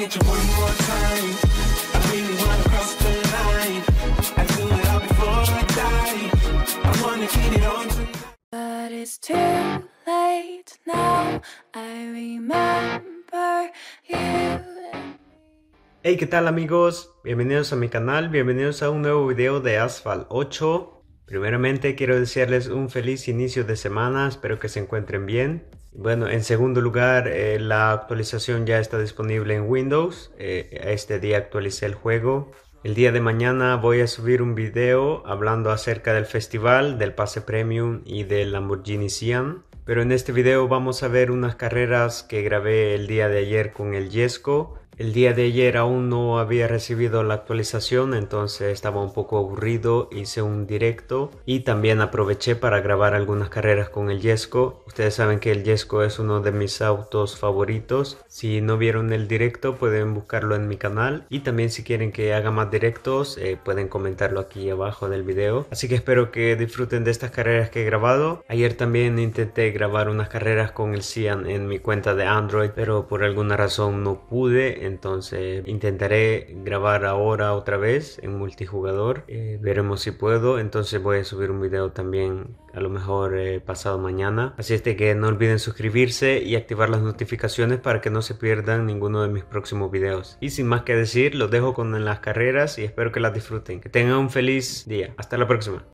get you one more time. I really wanna cross the line. I do it all before I die. I wanna get it on tonight. But it's too late now. I remember you. Hey, ¿qué tal amigos? Bienvenidos a mi canal, bienvenidos a un nuevo video de Asphalt 8. Primeramente quiero desearles un feliz inicio de semana, espero que se encuentren bien. Bueno, en segundo lugar, la actualización ya está disponible en Windows. Este día actualicé el juego. El día de mañana voy a subir un video hablando acerca del festival, del pase premium y del Lamborghini Sian. Pero en este video vamos a ver unas carreras que grabé el día de ayer con el Jesko. El día de ayer aún no había recibido la actualización, entonces estaba un poco aburrido, hice un directo y también aproveché para grabar algunas carreras con el Jesko. Ustedes saben que el Jesko es uno de mis autos favoritos. Si no vieron el directo pueden buscarlo en mi canal y también si quieren que haga más directos pueden comentarlo aquí abajo del video. Así que espero que disfruten de estas carreras que he grabado. Ayer también intenté grabar unas carreras con el Sian en mi cuenta de Android, pero por alguna razón no pude. Entonces intentaré grabar ahora otra vez en multijugador, veremos si puedo. Entonces voy a subir un video también a lo mejor pasado mañana. Así es que no olviden suscribirse y activar las notificaciones para que no se pierdan ninguno de mis próximos videos. Y sin más que decir, los dejo con las carreras y espero que las disfruten. Que tengan un feliz día. Hasta la próxima.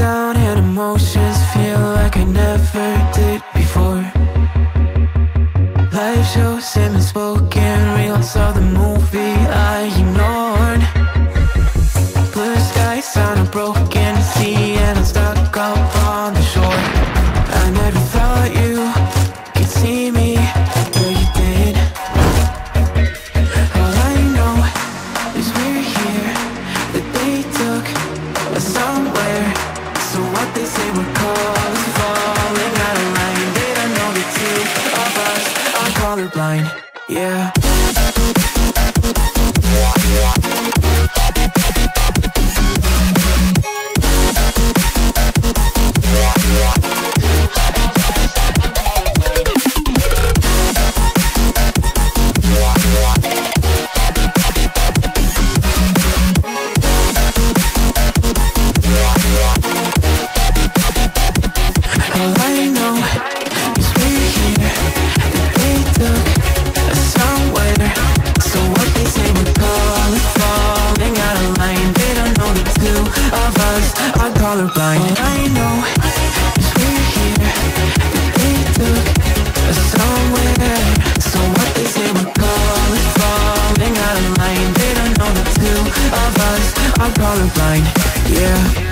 down and emotions feel like I never did before. Life shows and unspoken reels of the movie I ignored. Blue skies on a broken sea and I'm stuck up on the shore. I never thought you could see me, but you did. All I know is we're here, that they took us somewhere. So what they say we're called is falling out of line. They don't know the two of us are colorblind, yeah. Blind. All I know is we're here, they took us somewhere. So what they say we're calling, falling out of line. They don't know the two of us are colorblind, yeah.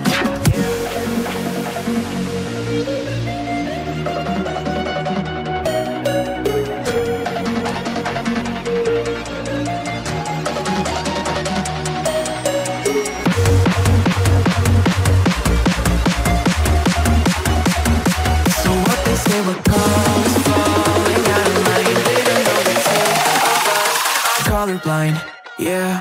Colorblind, yeah.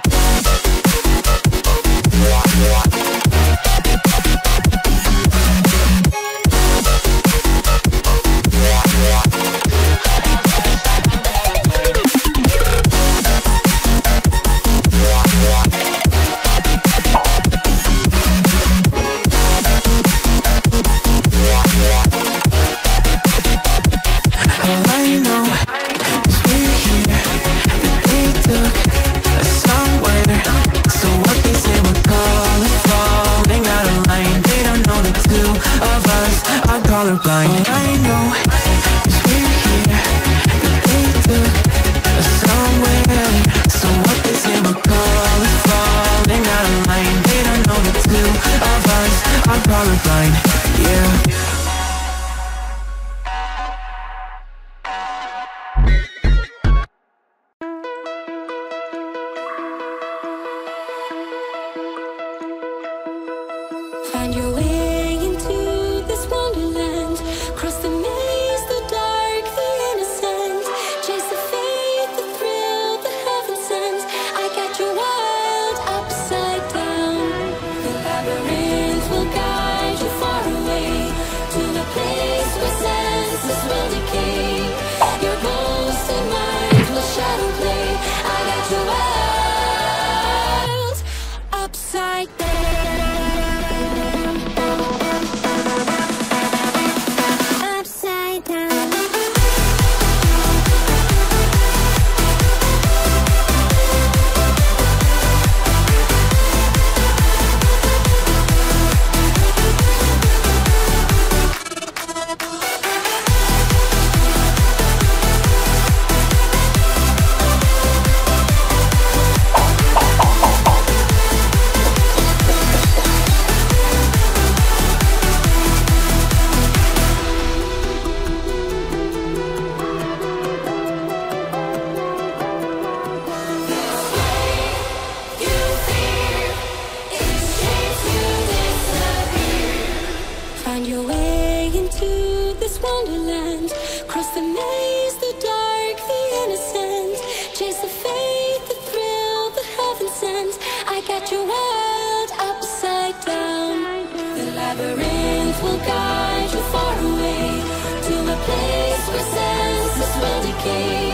guide you far away to a place where senses will decay.